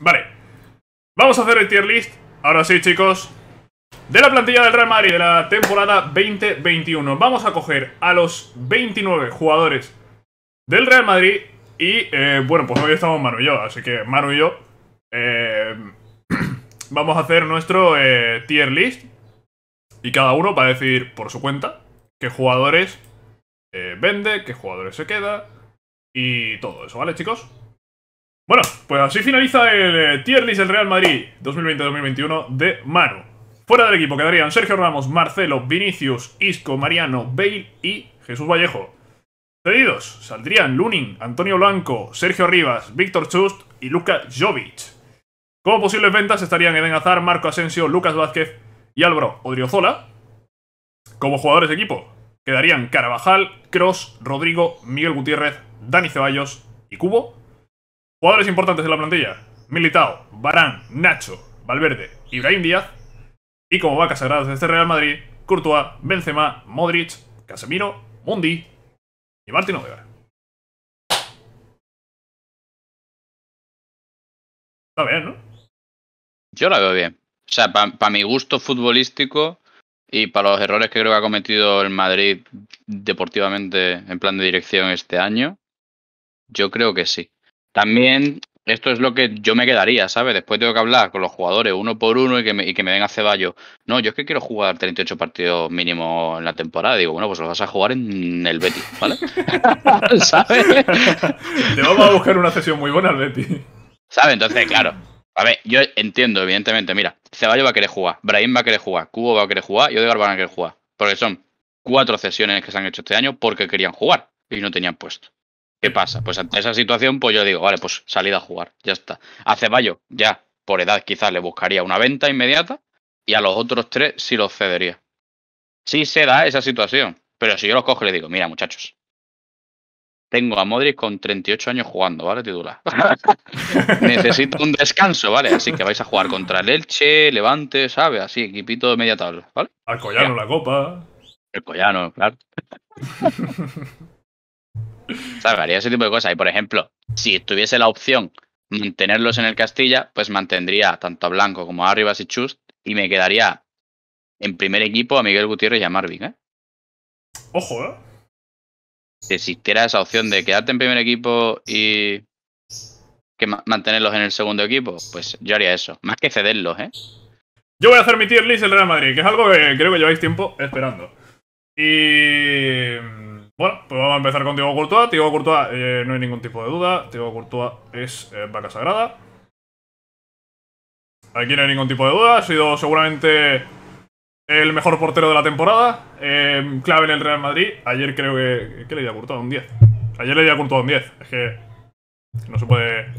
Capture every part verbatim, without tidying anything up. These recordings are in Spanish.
Vale, vamos a hacer el tier list, ahora sí, chicos, de la plantilla del Real Madrid de la temporada veinte veintiuno. Vamos a coger a los veintinueve jugadores del Real Madrid. Y, eh, bueno, pues hoy estamos Manu y yo, así que Manu y yo eh, vamos a hacer nuestro eh, tier list. Y cada uno va a decir por su cuenta qué jugadores eh, vende, qué jugadores se queda y todo eso, ¿vale, chicos? Bueno, pues así finaliza el eh, tier list del Real Madrid dos mil veinte dos mil veintiuno de Manu. Fuera del equipo quedarían Sergio Ramos, Marcelo, Vinicius, Isco, Mariano, Bale y Jesús Vallejo. Cedidos, saldrían Lunin, Antonio Blanco, Sergio Rivas, Víctor Chust y Luka Jovic. Como posibles ventas estarían Eden Hazard, Marco Asensio, Lucas Vázquez y Álvaro Odriozola. Como jugadores de equipo quedarían Carvajal, Kroos, Rodrigo, Miguel Gutiérrez, Dani Ceballos y Kubo. Jugadores importantes de la plantilla: Militão, Varane, Nacho, Valverde y Brahim Díaz. Y como vacas sagradas de este Real Madrid: Courtois, Benzema, Modric, Casemiro, Mendy y Martín Odegaard. Está bien, ¿no? Yo la veo bien. O sea, para pa mi gusto futbolístico y para los errores que creo que ha cometido el Madrid deportivamente en plan de dirección este año, yo creo que sí. También esto es lo que yo me quedaría, ¿sabes? Después tengo que hablar con los jugadores uno por uno y que me, y que me den a Ceballos. No, yo es que quiero jugar treinta y ocho partidos mínimo en la temporada. Digo, bueno, pues los vas a jugar en el Betis, ¿vale? ¿Sabes? Te vamos a buscar una cesión muy buena al Betis. ¿Sabes? Entonces, claro. A ver, yo entiendo, evidentemente. Mira, Ceballos va a querer jugar, Brahim va a querer jugar, Kubo va a querer jugar y Odegaard van a querer jugar. Porque son cuatro cesiones que se han hecho este año porque querían jugar y no tenían puesto. ¿Qué pasa? Pues ante esa situación, pues yo digo, vale, pues salida a jugar, ya está. A Ceballos, ya, por edad quizás le buscaría una venta inmediata y a los otros tres sí los cedería. Sí se da esa situación, pero si yo los cojo y le digo, mira, muchachos, tengo a Modric con treinta y ocho años jugando, ¿vale? Titular. Necesito un descanso, ¿vale? Así que vais a jugar contra el Elche, Levante, ¿sabes? Así, equipito de media tabla, ¿vale? Al Collano ya. La copa. El Collano, claro. ¿Sabes? Haría ese tipo de cosas. Y por ejemplo, si tuviese la opción mantenerlos en el Castilla, pues mantendría tanto a Blanco como a Rivas y Chust y me quedaría en primer equipo a Miguel Gutiérrez y a Marvin, ¿eh? Ojo, ¿eh? Si existiera esa opción de quedarte en primer equipo y que ma mantenerlos en el segundo equipo, pues yo haría eso, más que cederlos, ¿eh? Yo voy a hacer mi tier list del Real Madrid, que es algo que creo que lleváis tiempo esperando. Y... bueno, pues vamos a empezar con Diego Courtois. Diego Courtois, eh, no hay ningún tipo de duda. Diego Courtois es eh, vaca sagrada. Aquí no hay ningún tipo de duda. Ha sido seguramente el mejor portero de la temporada. Eh, clave en el Real Madrid. Ayer creo que... ¿qué le di a Courtois? Un diez. Ayer le di a Courtois un diez. Es que... no se puede...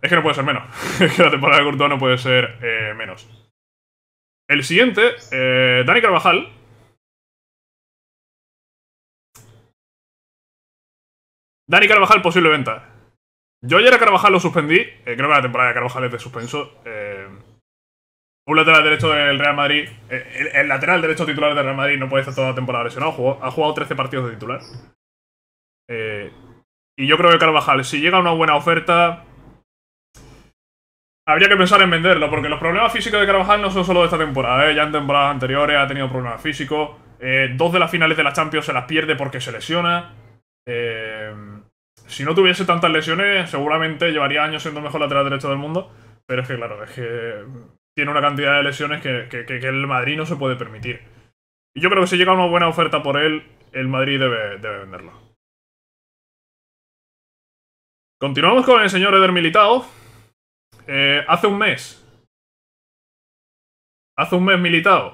es que no puede ser menos. Es que la temporada de Courtois no puede ser eh, menos. El siguiente, eh, Dani Carvajal. Dani Carvajal, posible venta. Yo ayer a Carvajal lo suspendí. Eh, creo que la temporada de Carvajal es de suspenso. Eh, un lateral derecho del Real Madrid. Eh, el, el lateral derecho titular del Real Madrid no puede estar toda la temporada lesionado. Jugó, ha jugado trece partidos de titular. Eh, y yo creo que Carvajal, si llega una buena oferta, habría que pensar en venderlo. Porque los problemas físicos de Carvajal no son solo de esta temporada. Eh, ya en temporadas anteriores ha tenido problemas físicos. Eh, dos de las finales de la Champions se las pierde porque se lesiona. Eh... Si no tuviese tantas lesiones, seguramente llevaría años siendo el mejor lateral derecho del mundo. Pero es que, claro, es que tiene una cantidad de lesiones que, que, que el Madrid no se puede permitir. Y yo creo que si llega una buena oferta por él, el Madrid debe, debe venderlo. Continuamos con el señor Eder Militão. Eh, hace un mes. Hace un mes Militão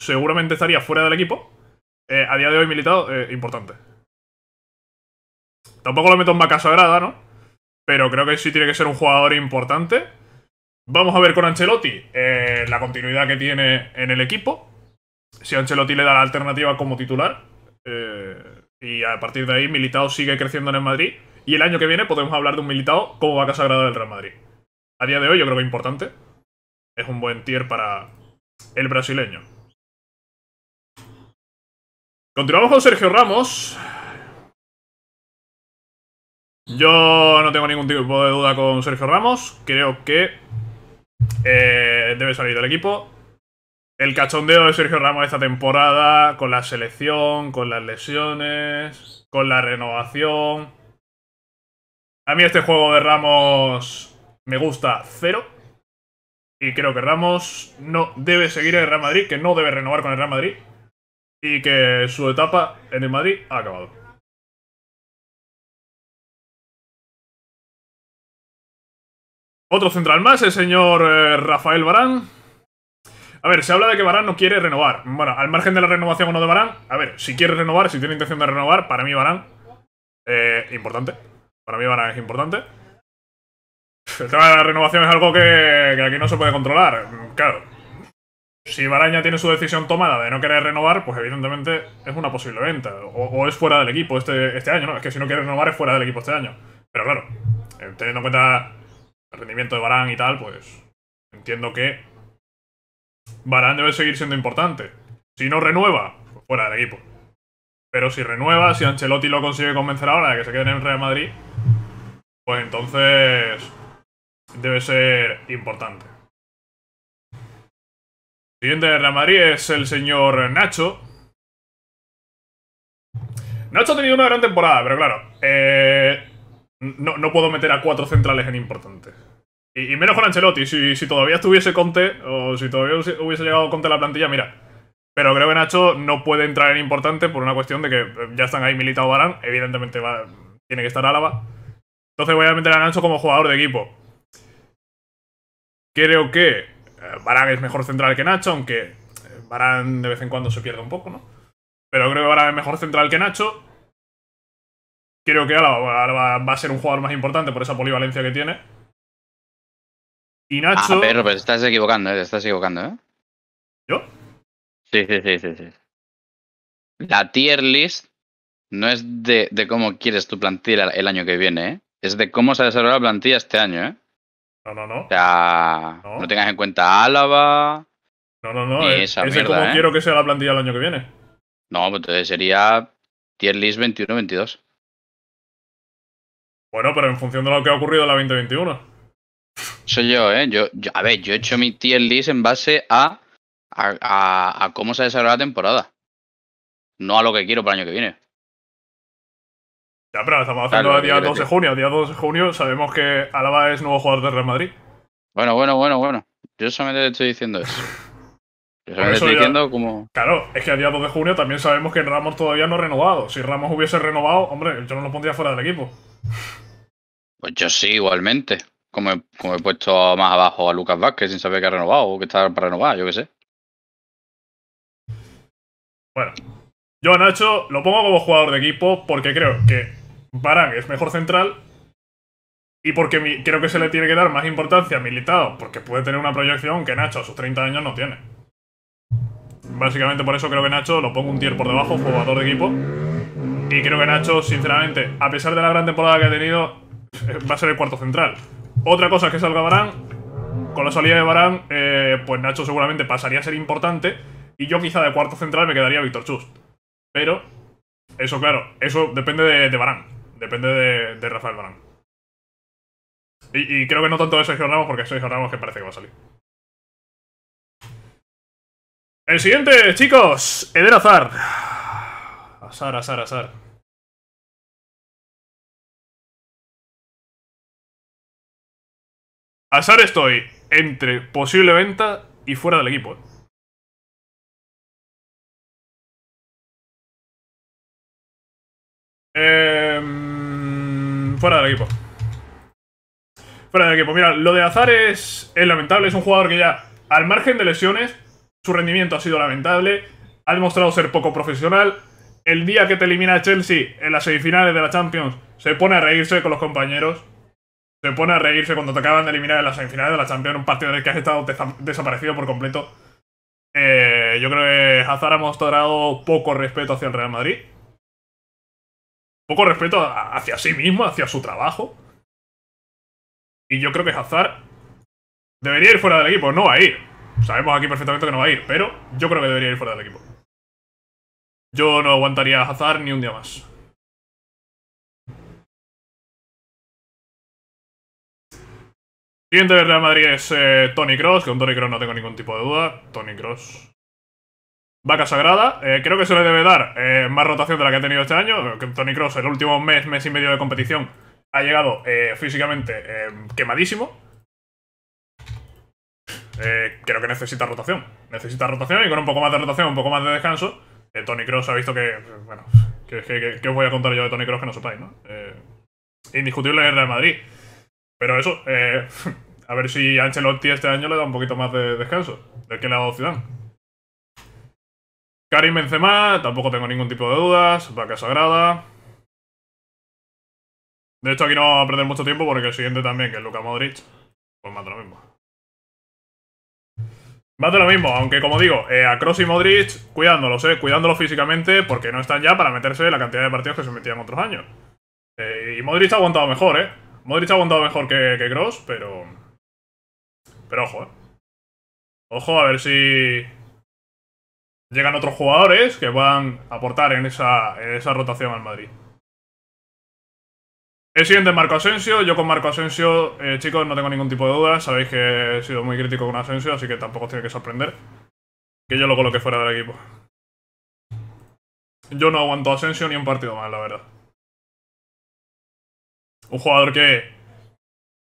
seguramente estaría fuera del equipo. Eh, a día de hoy Militão, eh, importante. Tampoco lo meto en vaca sagrada, ¿no? Pero creo que sí tiene que ser un jugador importante. Vamos a ver con Ancelotti eh, la continuidad que tiene en el equipo. Si Ancelotti le da la alternativa como titular. Eh, y a partir de ahí Militão sigue creciendo en el Madrid. Y el año que viene podemos hablar de un Militão como vaca sagrada del Real Madrid. A día de hoy yo creo que es importante. Es un buen tier para el brasileño. Continuamos con Sergio Ramos. Yo no tengo ningún tipo de duda con Sergio Ramos. Creo que eh, debe salir del equipo. El cachondeo de Sergio Ramos esta temporada, con la selección, con las lesiones, con la renovación... A mí este juego de Ramos me gusta cero. Y creo que Ramos no debe seguir en el Real Madrid, que no debe renovar con el Real Madrid. Y que su etapa en el Madrid ha acabado. Otro central más, el señor eh, Rafael Varane. A ver, se habla de que Varane no quiere renovar. Bueno, al margen de la renovación o no de Varane, a ver, si quiere renovar, si tiene intención de renovar, para mí Varane, eh, importante. Para mí Varane es importante. El tema de la renovación es algo que, que aquí no se puede controlar. Claro, si Varane ya tiene su decisión tomada de no querer renovar, pues evidentemente es una posible venta. O, o es fuera del equipo este, este año, ¿no? Es que si no quiere renovar es fuera del equipo este año. Pero claro, teniendo en cuenta... el rendimiento de Varane y tal, pues entiendo que Varane debe seguir siendo importante. Si no renueva, pues fuera del equipo. Pero si renueva, si Ancelotti lo consigue convencer ahora de que se quede en el Real Madrid, pues entonces debe ser importante. El siguiente de Real Madrid es el señor Nacho. Nacho ha tenido una gran temporada, pero claro, eh... No, no puedo meter a cuatro centrales en importante. Y, y menos con Ancelotti. Si, si todavía estuviese Conte, o si todavía hubiese llegado Conte a la plantilla, mira. Pero creo que Nacho no puede entrar en importante por una cuestión de que ya están ahí Militão, Varane. Evidentemente va, tiene que estar Álava. Entonces voy a meter a Nacho como jugador de equipo. Creo que Varane es mejor central que Nacho, aunque Varane de vez en cuando se pierde un poco, ¿no? Pero creo que Varane es mejor central que Nacho. Creo que Álava va a ser un jugador más importante por esa polivalencia que tiene. Y Nacho... Ah, pero, pero te estás equivocando, ¿eh? Te estás equivocando, ¿eh? ¿Yo? Sí, sí, sí, sí, sí. La tier list no es de, de cómo quieres tu plantilla el año que viene, ¿eh? Es de cómo se ha desarrollado la plantilla este año, ¿eh? No, no, no. O sea, no, no tengas en cuenta Álava... No, no, no. Es, esa es mierda, de cómo ¿eh? Quiero que sea la plantilla el año que viene. No, pues entonces sería tier list veintiuno veintidós. Bueno, pero en función de lo que ha ocurrido en la veinte veintiuno. Soy yo, ¿eh? Yo, yo, a ver, yo he hecho mi tier list en base a, a, a, a cómo se ha desarrollado la temporada. No a lo que quiero para el año que viene. Ya, pero estamos haciendo el día doce de junio. El día doce de junio sabemos que Álava es nuevo jugador de Real Madrid. Bueno, bueno, bueno, bueno. Yo solamente te estoy diciendo eso. Yo solamente estoy diciendo como... Claro, es que el día dos de junio también sabemos que Ramos todavía no ha renovado. Si Ramos hubiese renovado, hombre, yo no lo pondría fuera del equipo. Pues yo sí, igualmente. Como he, como he puesto más abajo a Lucas Vázquez sin saber que ha renovado o que está para renovar, yo qué sé. Bueno, yo a Nacho lo pongo como jugador de equipo porque creo que Varane es mejor central y porque mi, creo que se le tiene que dar más importancia a Militão porque puede tener una proyección que Nacho a sus treinta años no tiene. Básicamente por eso creo que Nacho lo pongo un tier por debajo, jugador de equipo. Y creo que Nacho, sinceramente, a pesar de la gran temporada que ha tenido... va a ser el cuarto central. Otra cosa es que salga Varane. Con la salida de Varane, eh, pues Nacho seguramente pasaría a ser importante. Y yo quizá de cuarto central me quedaría Víctor Chust. Pero, eso claro, eso depende de, de Varane. Depende de, de Rafael Varane. Y, y creo que no tanto de Sergio Ramos, porque Sergio Ramos que parece que va a salir. El siguiente, chicos, Eden Hazard. Hazard, Hazard, Hazard. Hazard estoy entre posible venta y fuera del equipo. Eh, fuera del equipo. Fuera del equipo. Mira, lo de Hazard es, es lamentable. Es un jugador que ya, al margen de lesiones, su rendimiento ha sido lamentable. Ha demostrado ser poco profesional. El día que te elimina a Chelsea en las semifinales de la Champions, se pone a reírse con los compañeros. Se pone a reírse cuando te acaban de eliminar en las semifinales de la Champions, un partido en el que has estado desaparecido por completo. Eh, yo creo que Hazard ha mostrado poco respeto hacia el Real Madrid. Poco respeto hacia sí mismo, hacia su trabajo. Y yo creo que Hazard debería ir fuera del equipo. No va a ir. Sabemos aquí perfectamente que no va a ir, pero yo creo que debería ir fuera del equipo. Yo no aguantaría a Hazard ni un día más. Siguiente del Real Madrid es eh, Toni Kroos. Con Toni Kroos no tengo ningún tipo de duda. Toni Kroos. Vaca sagrada. Eh, creo que se le debe dar eh, más rotación de la que ha tenido este año. Toni Kroos, el último mes, mes y medio de competición, ha llegado eh, físicamente eh, quemadísimo. Eh, creo que necesita rotación. Necesita rotación y con un poco más de rotación, un poco más de descanso. Eh, Toni Kroos ha visto que... Bueno, ¿qué que, que os voy a contar yo de Toni Kroos que no sepáis, no? Eh, indiscutible en el Real Madrid. Pero eso, eh, a ver si Ancelotti este año le da un poquito más de descanso del que le ha dado Zidane. Karim Benzema, tampoco tengo ningún tipo de dudas. Vaca sagrada. De hecho, aquí no va a perder mucho tiempo porque el siguiente también, que es Luka Modric, pues más de lo mismo. Más de lo mismo, aunque como digo, eh, a Kroos y Modric, cuidándolos, eh, cuidándolos físicamente porque no están ya para meterse la cantidad de partidos que se metían otros años. Eh, y Modric ha aguantado mejor, eh. Modric ha aguantado mejor que, que Kroos, pero... Pero ojo, eh. Ojo, a ver si... Llegan otros jugadores que van a aportar en esa, en esa rotación al Madrid. El siguiente es Marco Asensio. Yo con Marco Asensio, eh, chicos, no tengo ningún tipo de duda. Sabéis que he sido muy crítico con Asensio, así que tampoco os tiene que sorprender que yo lo coloque fuera del equipo. Yo no aguanto a Asensio ni un partido más, la verdad. Un jugador que,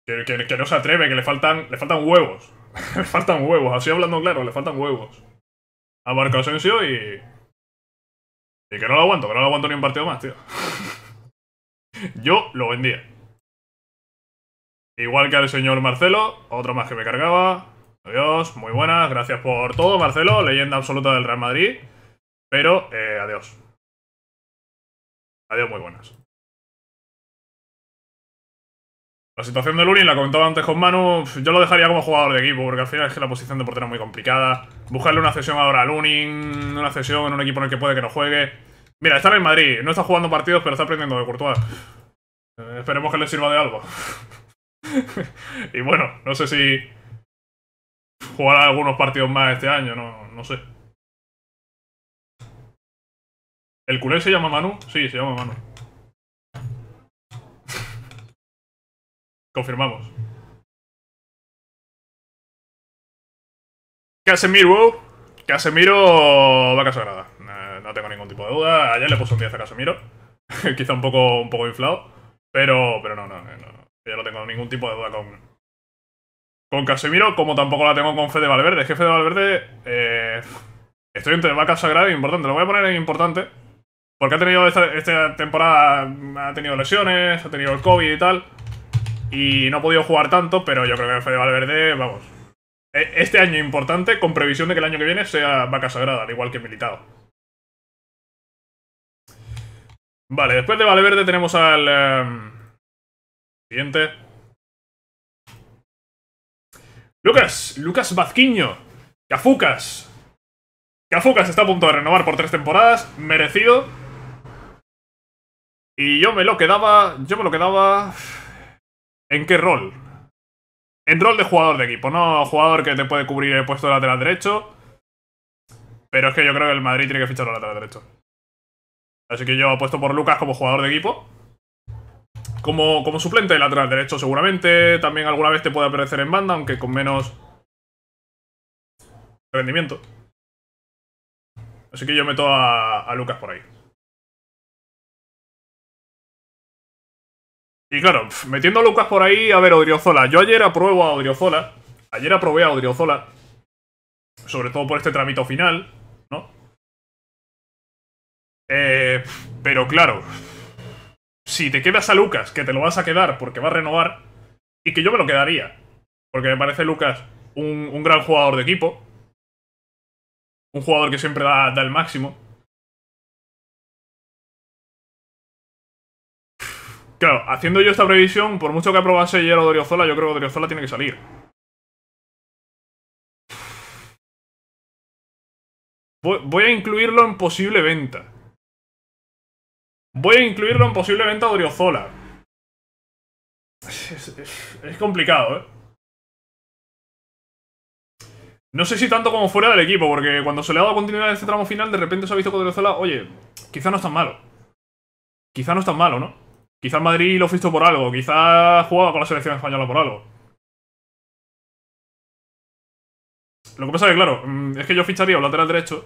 que, que, que no se atreve, que le faltan, le faltan huevos. Le faltan huevos, así hablando claro, le faltan huevos a Marco Asensio y... Y que no lo aguanto, que no lo aguanto ni un partido más, tío. Yo lo vendía. Igual que al señor Marcelo, otro más que me cargaba. Adiós, muy buenas, gracias por todo, Marcelo, leyenda absoluta del Real Madrid. Pero, eh, adiós. Adiós, muy buenas. La situación de Lunin la comentaba antes con Manu. Yo lo dejaría como jugador de equipo, porque al final es que la posición de portero es muy complicada. Buscarle una cesión ahora a Lunin, una cesión en un equipo en el que puede que no juegue. Mira, está en el Madrid, no está jugando partidos, pero está aprendiendo de Courtois. Eh, esperemos que le sirva de algo. Y bueno, no sé si jugará algunos partidos más este año, no, no sé. ¿El culé se llama Manu? Sí, se llama Manu. Confirmamos. Casemiro. Casemiro, vaca sagrada. Eh, no tengo ningún tipo de duda. Ayer le puse un diez a Casemiro. Quizá un poco, un poco inflado. Pero, pero no, no, no. Yo no tengo ningún tipo de duda con, con Casemiro, como tampoco la tengo con Fede Valverde. Es que Fede Valverde... Eh, estoy entre vaca sagrada e importante. Lo voy a poner en importante. Porque ha tenido esta, esta temporada... Ha tenido lesiones, ha tenido el COVID y tal... Y no ha podido jugar tanto, pero yo creo que Fede Valverde, vamos. Este año importante, con previsión de que el año que viene sea vaca sagrada, al igual que Militão. Vale, después de Valverde tenemos al... Um, siguiente. Lucas, Lucas Vázquez. Cafucas. Cafucas está a punto de renovar por tres temporadas, merecido. Y yo me lo quedaba, yo me lo quedaba... ¿En qué rol? En rol de jugador de equipo, no jugador que te puede cubrir el puesto de lateral derecho. Pero es que yo creo que el Madrid tiene que fichar al lateral derecho. Así que yo apuesto por Lucas como jugador de equipo. Como, como suplente de lateral derecho seguramente. También alguna vez te puede aparecer en banda, aunque con menos rendimiento. Así que yo meto a, a Lucas por ahí. Y claro, metiendo a Lucas por ahí, a ver, Odriozola. Yo ayer apruebo a Odriozola. Ayer aprobé a Odriozola. Sobre todo por este trámite final, ¿no? Eh, pero claro, si te quedas a Lucas, que te lo vas a quedar porque va a renovar, y que yo me lo quedaría, porque me parece Lucas un, un gran jugador de equipo. Un jugador que siempre da, da el máximo. Claro, haciendo yo esta previsión, por mucho que aprobase ayer Odriozola, yo creo que Odriozola tiene que salir. Voy a incluirlo en posible venta. Voy a incluirlo en posible venta a Odriozola. Es, es, es complicado, ¿eh? No sé si tanto como fuera del equipo, porque cuando se le ha dado continuidad en este tramo final, de repente se ha visto que Odriozola, oye, quizá no es tan malo. Quizá no es tan malo, ¿no? Quizá Madrid lo fichó por algo, quizá jugaba con la selección española por algo. Lo que pasa es que, claro, es que yo ficharía un lateral derecho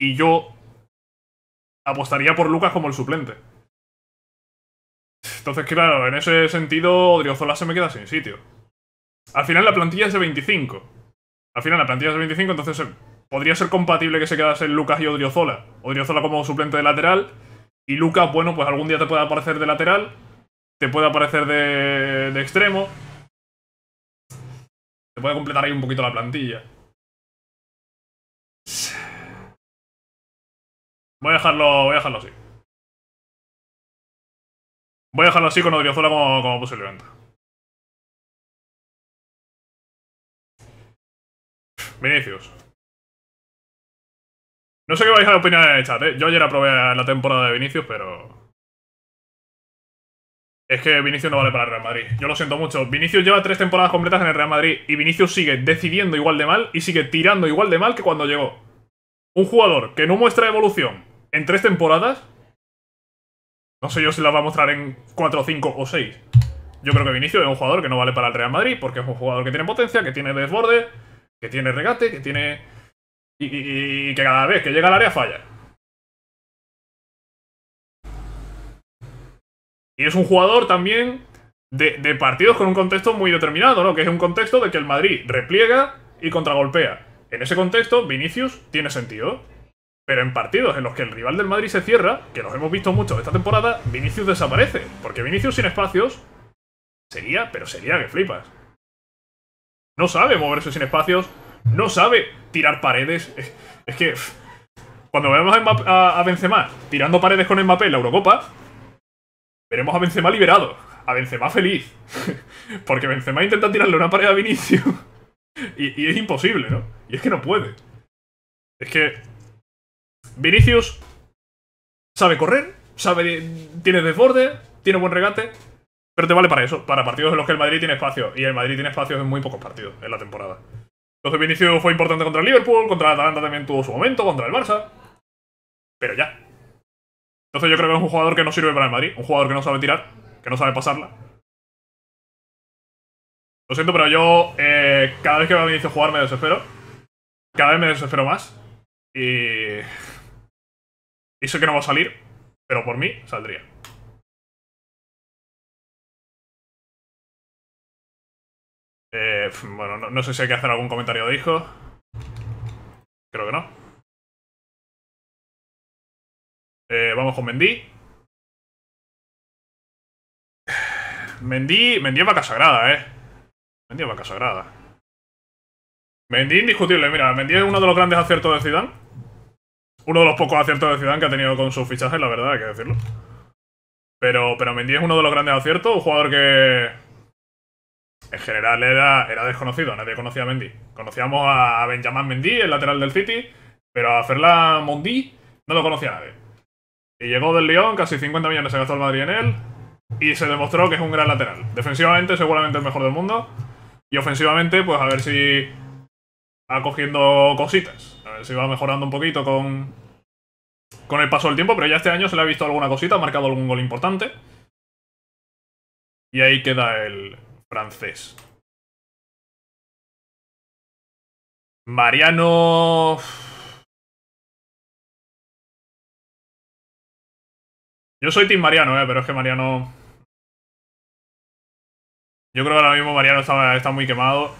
y yo apostaría por Lucas como el suplente. Entonces, claro, en ese sentido, Odriozola se me queda sin sitio. Al final la plantilla es de veinticinco. Al final la plantilla es de veinticinco, entonces podría ser compatible que se quedase Lucas y Odriozola. Odriozola como suplente de lateral. Y Lucas, bueno, pues algún día te puede aparecer de lateral. Te puede aparecer de, de extremo. Te puede completar ahí un poquito la plantilla. Voy a dejarlo, voy a dejarlo así. Voy a dejarlo así con Odriozola como, como posible venta. Vinicius. No sé qué vais a opinar en el chat, ¿eh? Yo ayer aprobé la temporada de Vinicius, pero... es que Vinicius no vale para el Real Madrid. Yo lo siento mucho. Vinicius lleva tres temporadas completas en el Real Madrid y Vinicius sigue decidiendo igual de mal y sigue tirando igual de mal que cuando llegó. Un jugador que no muestra evolución en tres temporadas... no sé yo si la va a mostrar en cuatro, cinco o seis. Yo creo que Vinicius es un jugador que no vale para el Real Madrid porque es un jugador que tiene potencia, que tiene desborde, que tiene regate, que tiene... Y, y, y que cada vez que llega al área falla. Y es un jugador también de, de partidos con un contexto muy determinado, ¿no? Que es un contexto de que el Madrid repliega y contragolpea. En ese contexto, Vinicius tiene sentido. Pero en partidos en los que el rival del Madrid se cierra, que los hemos visto muchos esta temporada, Vinicius desaparece. Porque Vinicius sin espacios sería, pero sería que flipas. No sabe moverse sin espacios, no sabe tirar paredes. Es, es que cuando vemos a, a Benzema tirando paredes con Mbappé en la Eurocopa, veremos a Benzema liberado, a Benzema feliz. Porque Benzema intenta tirarle una pared a Vinicius y, y es imposible, ¿no? Y es que no puede. Es que... Vinicius sabe correr, sabe, tiene desborde, tiene buen regate, pero te vale para eso, para partidos en los que el Madrid tiene espacio, y el Madrid tiene espacios en muy pocos partidos en la temporada. Entonces Vinicius fue importante contra el Liverpool, contra el Atalanta también tuvo su momento, contra el Barça, pero ya. Entonces yo creo que es un jugador que no sirve para el Madrid, un jugador que no sabe tirar, que no sabe pasarla. Lo siento, pero yo eh, cada vez que veo a Vinicius jugar me desespero, cada vez me desespero más, y... y sé que no va a salir, pero por mí saldría. Eh, bueno, no, no sé si hay que hacer algún comentario de hijo. Creo que no. Eh, vamos con Mendy. Mendy, Mendy es vaca sagrada, eh. Mendy es vaca sagrada. Mendy indiscutible, mira. Mendy es uno de los grandes aciertos de Zidane. Uno de los pocos aciertos de Zidane que ha tenido con sus fichajes, la verdad, hay que decirlo. Pero, pero Mendy es uno de los grandes aciertos, un jugador que en general era, era desconocido, nadie conocía a Mendy. Conocíamos a Benjamin Mendy, el lateral del City, pero a Ferland Mendy no lo conocía nadie. Y llegó del Lyon, casi cincuenta millones se gastó el Madrid en él, y se demostró que es un gran lateral. Defensivamente, seguramente el mejor del mundo, y ofensivamente, pues a ver si va cogiendo cositas. A ver si va mejorando un poquito con, con el paso del tiempo, pero ya este año se le ha visto alguna cosita, ha marcado algún gol importante. Y ahí queda el francés. Mariano... Yo soy team Mariano, eh, pero es que Mariano... yo creo que ahora mismo Mariano está, está muy quemado.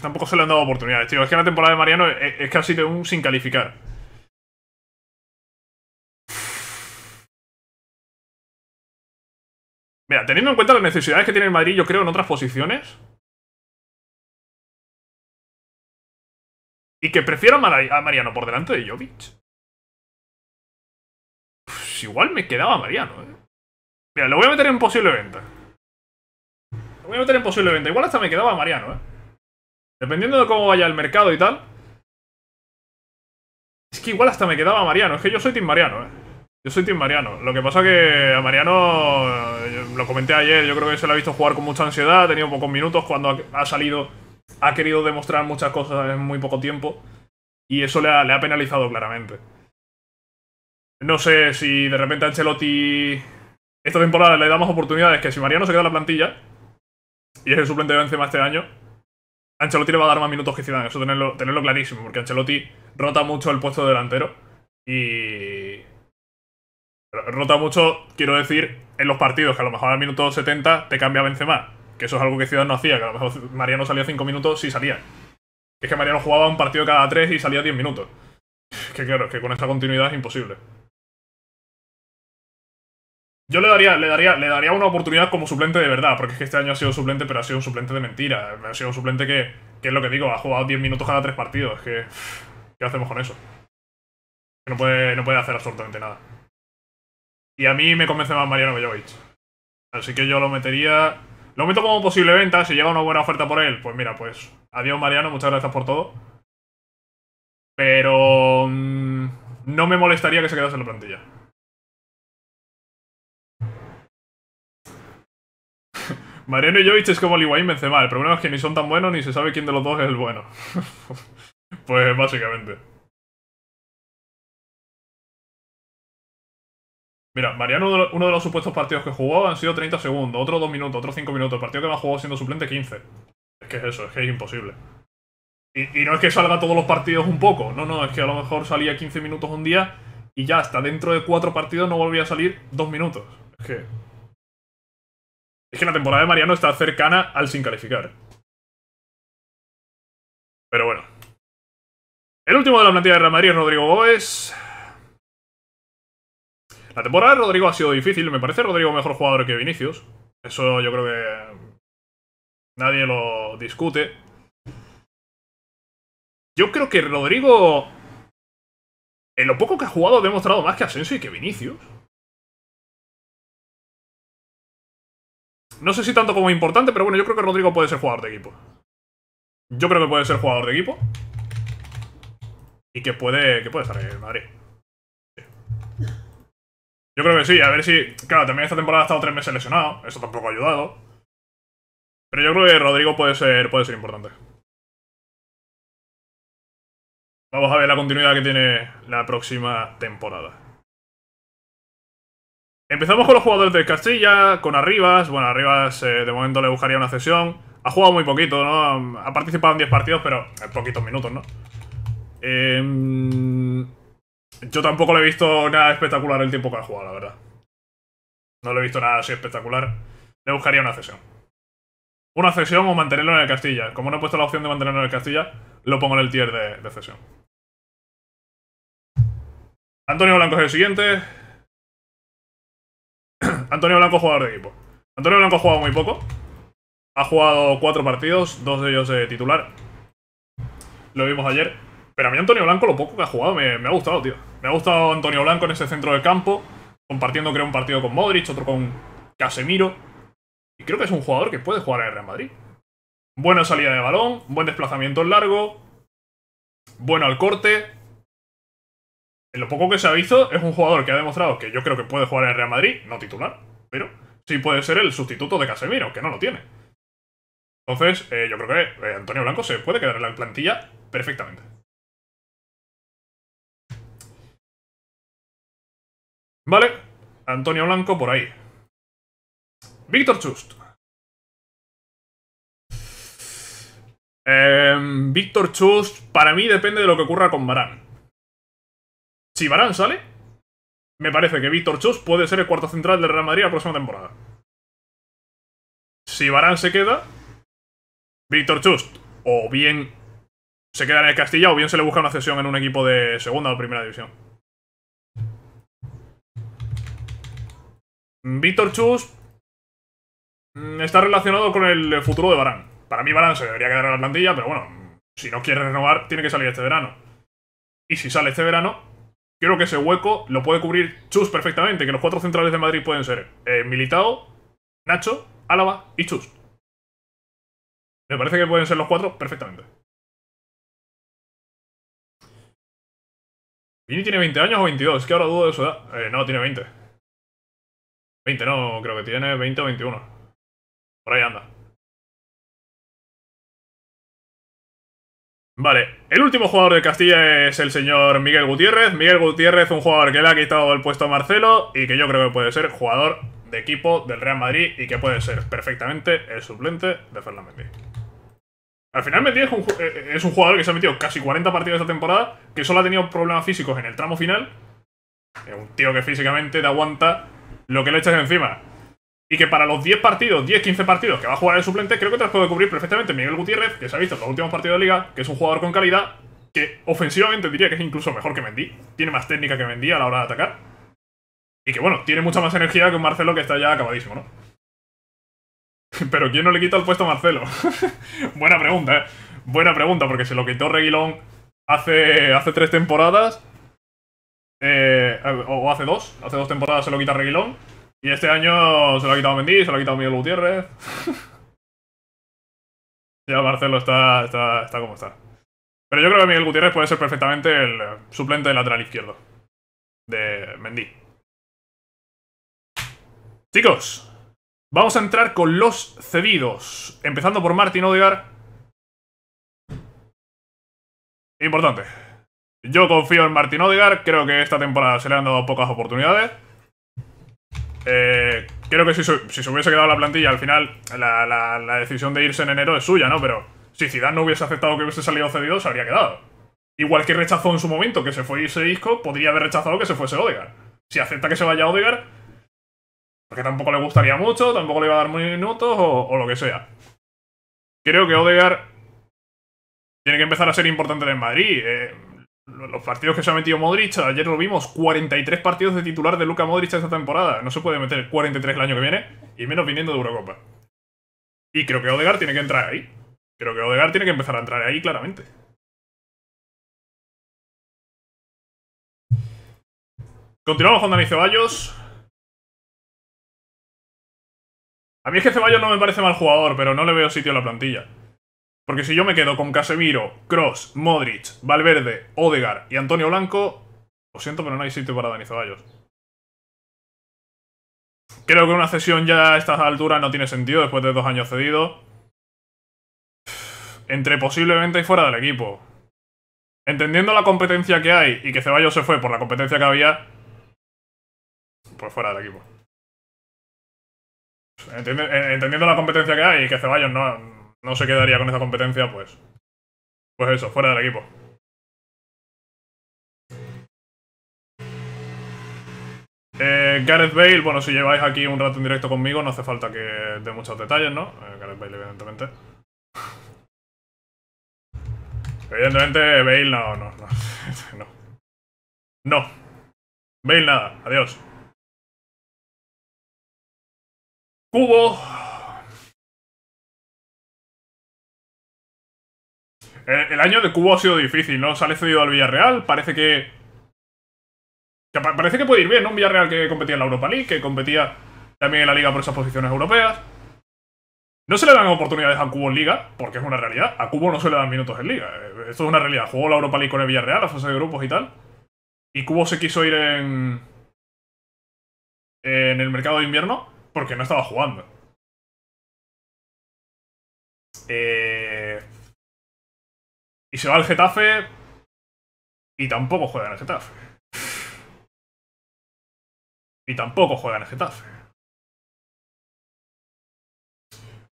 Tampoco se le han dado oportunidades, tío. Es que la temporada de Mariano es, es casi de un sin calificar. Mira, teniendo en cuenta las necesidades que tiene el Madrid, yo creo, en otras posiciones. Y que prefiero a, Mar a Mariano por delante de Jovic. Pues igual me quedaba Mariano, eh. Mira, lo voy a meter en posible venta. Lo voy a meter en posible venta. Igual hasta me quedaba Mariano, eh. Dependiendo de cómo vaya el mercado y tal. Es que igual hasta me quedaba Mariano. Es que yo soy team Mariano, eh. Yo soy team Mariano. Lo que pasa que a Mariano, lo comenté ayer, yo creo que se le ha visto jugar con mucha ansiedad. Ha tenido pocos minutos. Cuando ha salido, ha querido demostrar muchas cosas en muy poco tiempo. Y eso le ha, le ha penalizado claramente. No sé si de repente a Ancelotti esta temporada le damos oportunidades. Que si Mariano se queda en la plantilla y es el suplente de Benzema este año, Ancelotti le va a dar más minutos que Zidane, eso tenerlo, tenerlo clarísimo, porque Ancelotti rota mucho el puesto delantero y... Rota mucho, quiero decir, en los partidos, que a lo mejor al minuto setenta te cambia Benzema, que eso es algo que Zidane no hacía, que a lo mejor Mariano salía cinco minutos, sí salía. Es que Mariano jugaba un partido cada tres y salía diez minutos. Que claro, es que con esta continuidad es imposible. Yo le daría, le daría, le daría una oportunidad como suplente de verdad, porque es que este año ha sido suplente, pero ha sido un suplente de mentira. Ha sido un suplente que, que es lo que digo, ha jugado diez minutos cada tres partidos. Es que, ¿qué hacemos con eso? Que no puede, no puede hacer absolutamente nada. Y a mí me convence más Mariano que Jovic. Así que yo lo metería... Lo meto como posible venta, si llega una buena oferta por él, pues mira, pues... Adiós Mariano, muchas gracias por todo. Pero... Mmm, no me molestaría que se quedase en la plantilla. Mariano y Jovic es como el Higuaín Benzema. El problema es que ni son tan buenos ni se sabe quién de los dos es el bueno. Pues básicamente. Mira, Mariano, uno de los supuestos partidos que jugó han sido treinta segundos, otros dos minutos, otros cinco minutos. El partido que más jugó siendo suplente, quince. Es que es eso, es que es imposible. Y, y no es que salga todos los partidos un poco. No, no, es que a lo mejor salía quince minutos un día y ya hasta dentro de cuatro partidos no volvía a salir dos minutos. Es que... Es que la temporada de Mariano está cercana al sin calificar. Pero bueno. El último de la plantilla de Real Madrid es Rodrigo Gómez. La temporada de Rodrigo ha sido difícil. Me parece Rodrigo mejor jugador que Vinicius. Eso yo creo que nadie lo discute. Yo creo que Rodrigo, en lo poco que ha jugado, ha demostrado más que Asensio y que Vinicius. No sé si tanto como importante, pero bueno, yo creo que Rodrigo puede ser jugador de equipo. Yo creo que puede ser jugador de equipo. Y que puede, que puede estar en el Madrid. Yo creo que sí, a ver si... Claro, también esta temporada ha estado tres meses lesionado. Eso tampoco ha ayudado. Pero yo creo que Rodrigo puede ser, puede ser importante. Vamos a ver la continuidad que tiene la próxima temporada. Empezamos con los jugadores del Castilla, con Arribas. Bueno, Arribas eh, de momento le buscaría una cesión. Ha jugado muy poquito, ¿no? Ha participado en diez partidos, pero en poquitos minutos, ¿no? Eh... Yo tampoco le he visto nada espectacular el tiempo que ha jugado, la verdad. No le he visto nada así espectacular. Le buscaría una cesión. Una cesión o mantenerlo en el Castilla. Como no he puesto la opción de mantenerlo en el Castilla, lo pongo en el tier de, de cesión. Antonio Blanco es el siguiente. Antonio Blanco, jugador de equipo. Antonio Blanco ha jugado muy poco. Ha jugado cuatro partidos, dos de ellos de titular. Lo vimos ayer. Pero a mí Antonio Blanco, lo poco que ha jugado, me, me ha gustado, tío. Me ha gustado Antonio Blanco en ese centro del campo, compartiendo, creo, un partido con Modric, otro con Casemiro. Y creo que es un jugador que puede jugar en el Real Madrid. Buena salida de balón, buen desplazamiento en largo, bueno al corte. En lo poco que se ha visto, es un jugador que ha demostrado que yo creo que puede jugar en el Real Madrid, no titular, pero sí puede ser el sustituto de Casemiro, que no lo tiene. Entonces, eh, yo creo que eh, Antonio Blanco se puede quedar en la plantilla perfectamente. Vale, Antonio Blanco por ahí. Víctor Chust. Eh, Víctor Chust, para mí depende de lo que ocurra con Varane. Si Varane sale, me parece que Víctor Chust puede ser el cuarto central del Real Madrid la próxima temporada. Si Varane se queda, Víctor Chust o bien se queda en el Castilla o bien se le busca una cesión en un equipo de segunda o primera división. Víctor Chust está relacionado con el futuro de Varane. Para mí Varane se debería quedar en la plantilla, pero bueno, si no quiere renovar, tiene que salir este verano. Y si sale este verano, creo que ese hueco lo puede cubrir Chust perfectamente, que los cuatro centrales de Madrid pueden ser eh, Militão, Nacho, Álava y Chust. Me parece que pueden ser los cuatro perfectamente. ¿Vini tiene veinte años o veintidós? Es que ahora dudo de su edad. Eh, no, tiene veinte. veinte no, creo que tiene veinte o veintiuno. Por ahí anda. Vale, el último jugador de Castilla es el señor Miguel Gutiérrez. Miguel Gutiérrez, un jugador que le ha quitado el puesto a Marcelo y que yo creo que puede ser jugador de equipo del Real Madrid y que puede ser perfectamente el suplente de Ferland Mendy. Al final Mendy es un, es un jugador que se ha metido casi cuarenta partidos esta temporada, que solo ha tenido problemas físicos en el tramo final. Es un tío que físicamente te aguanta lo que le echas encima. Y que para los diez partidos, diez, quince partidos que va a jugar el suplente, creo que te los puede cubrir perfectamente Miguel Gutiérrez, que se ha visto en los últimos partidos de Liga, que es un jugador con calidad, que ofensivamente diría que es incluso mejor que Mendy. Tiene más técnica que Mendy a la hora de atacar. Y que bueno, tiene mucha más energía que un Marcelo que está ya acabadísimo, ¿no? Pero ¿quién no le quita el puesto a Marcelo? Buena pregunta, ¿eh? Buena pregunta, porque se lo quitó Reguilón hace, hace tres temporadas. Eh, o hace dos. Hace dos temporadas se lo quita Reguilón. Y este año se lo ha quitado Mendy, se lo ha quitado Miguel Gutiérrez. Ya Marcelo está, está, está como está. Pero yo creo que Miguel Gutiérrez puede ser perfectamente el suplente del lateral izquierdo de Mendy. Chicos, vamos a entrar con los cedidos. Empezando por Martín Odegaard. Importante. Yo confío en Martín Odegaard. Creo que esta temporada se le han dado pocas oportunidades. Eh, creo que si, si se hubiese quedado la plantilla, al final la, la, la decisión de irse en enero es suya, ¿no? Pero si Zidane no hubiese aceptado que hubiese salido cedido, se habría quedado. Igual que rechazó en su momento que se fuese Isco, podría haber rechazado que se fuese Odegaard. Si acepta que se vaya Odegaard, porque tampoco le gustaría mucho, tampoco le iba a dar minutos o, o lo que sea. Creo que Odegaard tiene que empezar a ser importante en el Madrid. Eh, Los partidos que se ha metido Modric, ayer lo vimos, cuarenta y tres partidos de titular de Luka Modric esta temporada. No se puede meter cuarenta y tres el año que viene, y menos viniendo de Eurocopa. Y creo que Odegaard tiene que entrar ahí. Creo que Odegaard tiene que empezar a entrar ahí, claramente. Continuamos con Dani Ceballos. A mí es que Ceballos no me parece mal jugador, pero no le veo sitio en la plantilla. Porque si yo me quedo con Casemiro, Kroos, Modric, Valverde, Odegaard y Antonio Blanco, lo siento, pero no hay sitio para Dani Ceballos. Creo que una cesión ya a estas alturas no tiene sentido después de dos años cedido. Entre posiblemente y fuera del equipo. Entendiendo la competencia que hay y que Ceballos se fue por la competencia que había, pues fuera del equipo. Entendiendo la competencia que hay y que Ceballos no... no se quedaría con esa competencia, pues... pues eso, fuera del equipo. Eh, Gareth Bale, bueno, si lleváis aquí un rato en directo conmigo, no hace falta que dé muchos detalles, ¿no? Eh, Gareth Bale, evidentemente. Evidentemente, Bale no, no, no. No. No. Bale nada, adiós. Kubo... El año de Kubo ha sido difícil, ¿no? Sale cedido al Villarreal, parece que... que parece que puede ir bien, ¿no? Un Villarreal que competía en la Europa League, que competía también en la Liga por esas posiciones europeas. No se le dan oportunidades a Kubo en Liga, porque es una realidad. A Kubo no se le dan minutos en Liga. Esto es una realidad. Jugó la Europa League con el Villarreal, la fase de grupos y tal. Y Kubo se quiso ir en... en el mercado de invierno, porque no estaba jugando. Eh... Y se va al Getafe y tampoco juega en el Getafe. Y tampoco juega en el Getafe.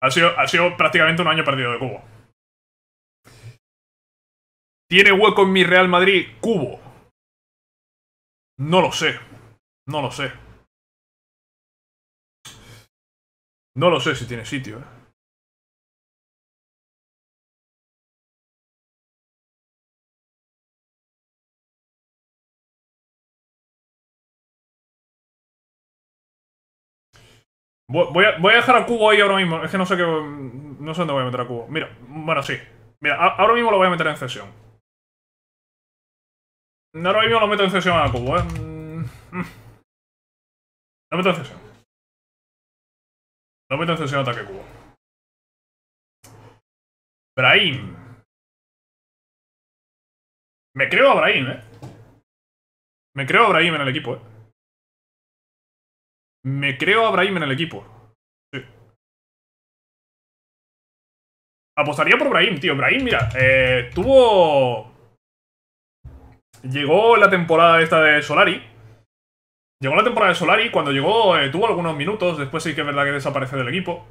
Ha sido, ha sido prácticamente un año perdido de Kubo. ¿Tiene hueco en mi Real Madrid Kubo? No lo sé. No lo sé. No lo sé si tiene sitio, ¿eh? Voy a, voy a dejar a Kubo ahí ahora mismo. Es que no sé qué... no sé dónde voy a meter a Kubo. Mira, bueno, sí. Mira, a, ahora mismo lo voy a meter en cesión. Ahora mismo lo meto en cesión a Kubo, ¿eh? Lo meto en cesión. Lo meto en cesión a ataque Kubo. Brahim. Me creo a Brahim, ¿eh? Me creo a Brahim en el equipo, ¿eh? Me creo a Brahim en el equipo. Sí. Apostaría por Brahim, tío. Brahim, mira, eh, tuvo... llegó la temporada esta de Solari. Llegó la temporada de Solari. Cuando llegó, eh, tuvo algunos minutos. Después sí que es verdad que desaparece del equipo.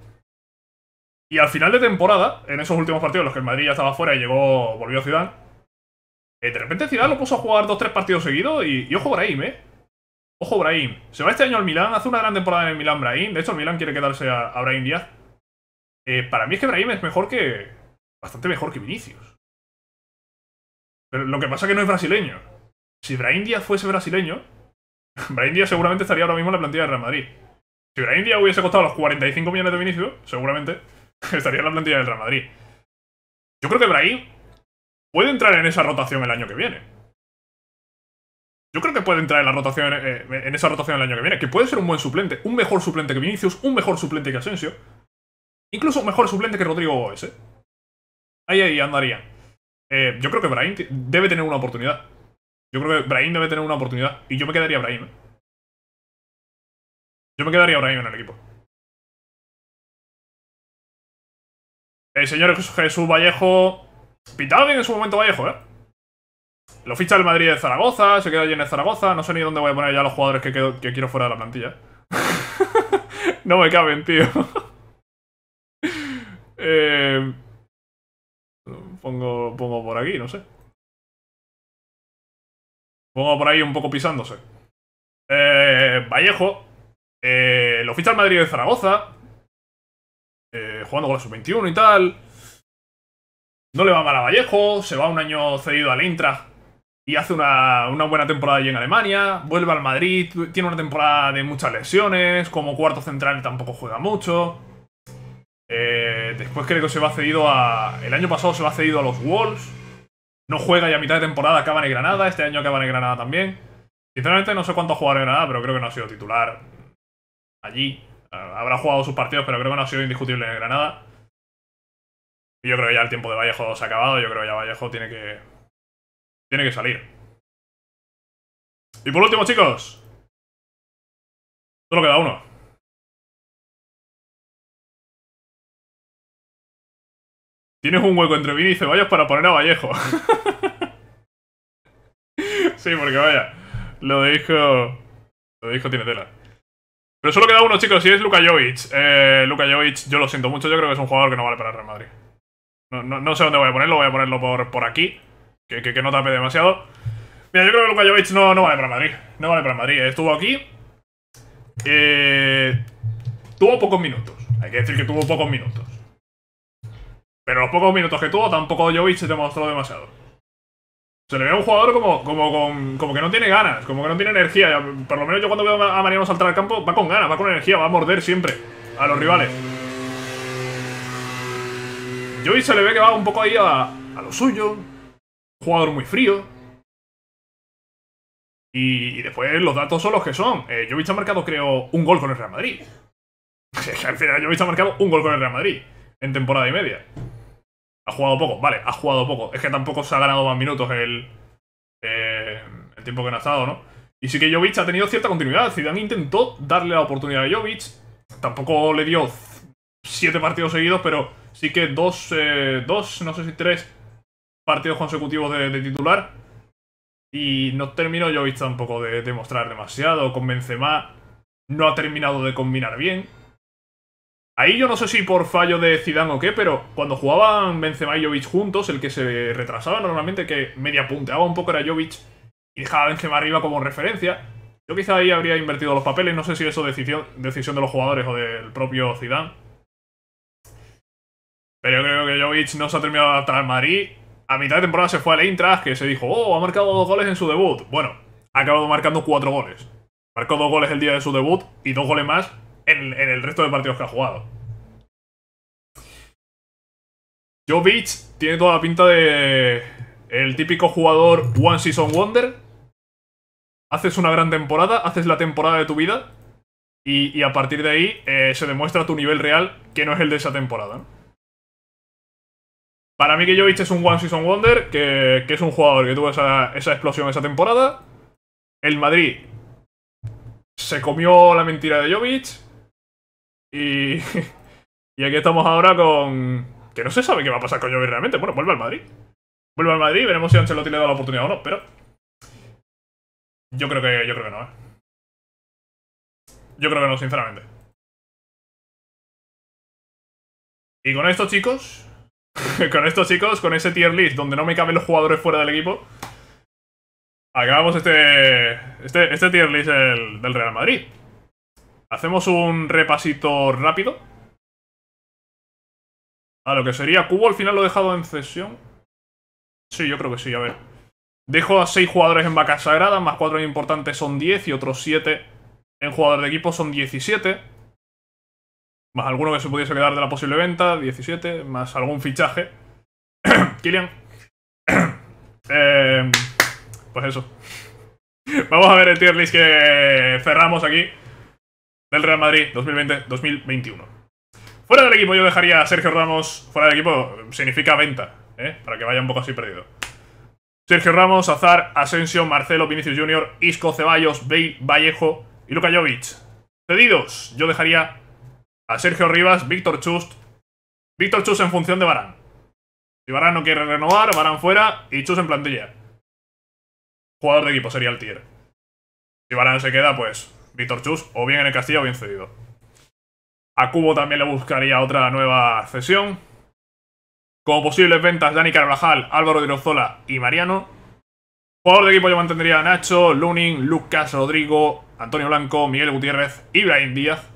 Y al final de temporada, en esos últimos partidos en los que el Madrid ya estaba fuera y llegó, volvió a Zidane, eh, de repente Zidane lo puso a jugar dos tres partidos seguidos y, y ojo Brahim, eh. Ojo Brahim. Se va este año al Milán, hace una gran temporada en el Milán Brahim. De hecho el Milán quiere quedarse a, a Brahim Díaz. Eh, para mí es que Brahim es mejor que... Bastante mejor que Vinicius. Pero lo que pasa es que no es brasileño. Si Brahim Díaz fuese brasileño, Brahim Díaz seguramente estaría ahora mismo en la plantilla de Real Madrid. Si Brahim Díaz hubiese costado los cuarenta y cinco millones de Vinicius, seguramente estaría en la plantilla del Real Madrid. Yo creo que Brahim puede entrar en esa rotación el año que viene. Yo creo que puede entrar en la rotación eh, en esa rotación el año que viene. Que puede ser un buen suplente, un mejor suplente que Vinicius, un mejor suplente que Asensio, incluso un mejor suplente que Rodrigo ese. Ahí, ahí andarían. eh, Yo creo que Brahim debe tener una oportunidad. Yo creo que Brahim debe tener una oportunidad. Y yo me quedaría Brahim, eh. Yo me quedaría Brahim en el equipo. El señor Jesús Vallejo. Pitaba bien en su momento Vallejo, ¿eh? Lo ficha el Madrid de Zaragoza, se queda allí en el Zaragoza. No sé ni dónde voy a poner ya los jugadores que, quedo, que quiero fuera de la plantilla. No me caben, tío. eh, pongo, pongo por aquí, no sé. Pongo por ahí un poco pisándose. Eh, Vallejo. Eh, lo ficha el Madrid de Zaragoza. Eh, jugando con la sub veintiuno y tal. No le va mal a Vallejo. Se va un año cedido al Eintracht y hace una, una buena temporada allí en Alemania. Vuelve al Madrid. Tiene una temporada de muchas lesiones. Como cuarto central tampoco juega mucho. eh, Después creo que se va cedido a... El año pasado se va cedido a los Wolves. No juega y a mitad de temporada acaba en el Granada. Este año acaba en el Granada también. Sinceramente no sé cuánto ha jugado en Granada, pero creo que no ha sido titular allí. Habrá jugado sus partidos, pero creo que no ha sido indiscutible en el Granada. Y yo creo que ya el tiempo de Vallejo se ha acabado. Yo creo que ya Vallejo tiene que... Tiene que salir. Y por último, chicos, solo queda uno. Tienes un hueco entre Vini y Ceballos para poner a Vallejo. Sí, porque vaya, lo dijo... Lo dijo tiene tela. Pero solo queda uno, chicos, y es Luka Jovic. Eh, Luka Jovic, yo lo siento mucho, yo creo que es un jugador que no vale para el Real Madrid. No, no, no sé dónde voy a ponerlo, voy a ponerlo por, por aquí, que, que, que no tape demasiado. Mira, yo creo que Luka Jovic no, no vale para el Madrid, no vale para el Madrid. Estuvo aquí, eh, tuvo pocos minutos, hay que decir que tuvo pocos minutos. Pero los pocos minutos que tuvo, tampoco Jovic se demostró demasiado. Se le ve a un jugador como, como, como, como que no tiene ganas, como que no tiene energía. Por lo menos yo cuando veo a Mariano saltar al campo, va con ganas, va con energía, va a morder siempre a los rivales. Jovic se le ve que va un poco ahí a, a lo suyo. Un jugador muy frío. Y, y después los datos son los que son. eh, Jovic ha marcado, creo, un gol con el Real Madrid. Al final Jovic ha marcado un gol con el Real Madrid en temporada y media. Ha jugado poco, vale, ha jugado poco. Es que tampoco se ha ganado más minutos el, eh, el tiempo que no ha estado, ¿no? Y sí que Jovic ha tenido cierta continuidad. Zidane intentó darle la oportunidad a Jovic. Tampoco le dio siete partidos seguidos, pero sí que dos, eh, dos no sé si tres partidos consecutivos de, de titular. Y no terminó Jovic tampoco de, de mostrar demasiado. Con Benzema no ha terminado de combinar bien. Ahí yo no sé si por fallo de Zidane o qué, pero cuando jugaban Benzema y Jovic juntos, el que se retrasaba normalmente, que media punteaba un poco, era Jovic, y dejaba a Benzema arriba como referencia. Yo quizá ahí habría invertido los papeles, no sé si eso es decisión, decisión de los jugadores o del propio Zidane. Pero yo creo que Jovic no se ha terminado de adaptar al Madrid. A mitad de temporada se fue al Eintracht, que se dijo, oh, ha marcado dos goles en su debut. Bueno, ha acabado marcando cuatro goles. Marcó dos goles el día de su debut y dos goles más En, en el resto de partidos que ha jugado. Jovic tiene toda la pinta de el típico jugador one season wonder. Haces una gran temporada, haces la temporada de tu vida y, y a partir de ahí eh, se demuestra tu nivel real, que no es el de esa temporada, ¿no? Para mí que Jovic es un one season wonder, que, que es un jugador que tuvo esa, esa explosión esa temporada. El Madrid se comió la mentira de Jovic. Y, y aquí estamos ahora con... Que no se sabe qué va a pasar con Jovic realmente. Bueno, vuelve al Madrid. Vuelve al Madrid, veremos si Ancelotti le da la oportunidad o no, pero... Yo creo que, yo creo que no, ¿eh? Yo creo que no, sinceramente. Y con estos chicos, con estos chicos, con ese tier list donde no me caben los jugadores fuera del equipo, acabamos este, este, este tier list del, del Real Madrid. Hacemos un repasito rápido a lo que sería Kubo. Al final lo he dejado en cesión. Sí, yo creo que sí, a ver. Dejo a seis jugadores en vacas sagradas, más cuatro importantes son diez y otros siete en jugadores de equipo son diecisiete. Más alguno que se pudiese quedar de la posible venta, diecisiete, más algún fichaje. Kylian. eh, pues eso. Vamos a ver el tier list que cerramos aquí del Real Madrid dos mil veinte dos mil veintiuno. Fuera del equipo yo dejaría a Sergio Ramos. Fuera del equipo significa venta, ¿eh? Para que vaya un poco así perdido. Sergio Ramos, Hazard, Asensio, Marcelo, Vinicius junior, Isco, Ceballos, Bale, Vallejo y Luka Jovic. Cedidos, yo dejaría a Sergio Rivas, Víctor Chust. Víctor Chust en función de Varane. Si Varane no quiere renovar, Varane fuera y Chust en plantilla. Jugador de equipo sería el tier. Si Varane se queda, pues Víctor Chust o bien en el Castilla o bien cedido. A Kubo también le buscaría otra nueva cesión. Como posibles ventas, Dani Carvajal, Álvaro Odriozola y Mariano. Jugador de equipo yo mantendría a Nacho, Lunin, Lucas, Rodrigo, Antonio Blanco, Miguel Gutiérrez y Brahim Díaz.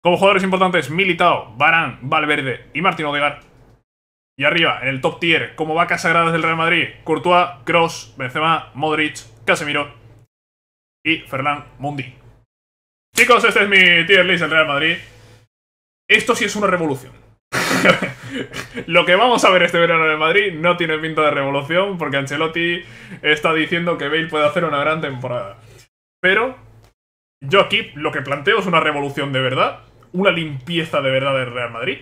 Como jugadores importantes, Militão, Varane, Valverde y Martín Odegaard. Y arriba, en el top tier, como vacas sagradas del Real Madrid, Courtois, Kroos, Benzema, Modric, Casemiro y Ferland Mendy. Chicos, este es mi tier list del Real Madrid. Esto sí es una revolución. Lo que vamos a ver este verano en el Madrid no tiene pinta de revolución, porque Ancelotti está diciendo que Bale puede hacer una gran temporada. Pero yo aquí lo que planteo es una revolución de verdad, una limpieza de verdad del Real Madrid.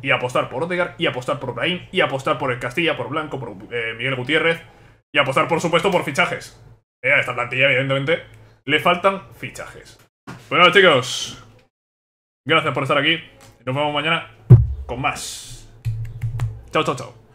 Y apostar por Odegaard, y apostar por Brahim, y apostar por el Castilla, por Blanco, por eh, Miguel Gutiérrez. Y apostar, por supuesto, por fichajes. eh, A esta plantilla, evidentemente, le faltan fichajes. Bueno, chicos, gracias por estar aquí. Nos vemos mañana con más. Chao, chao, chao.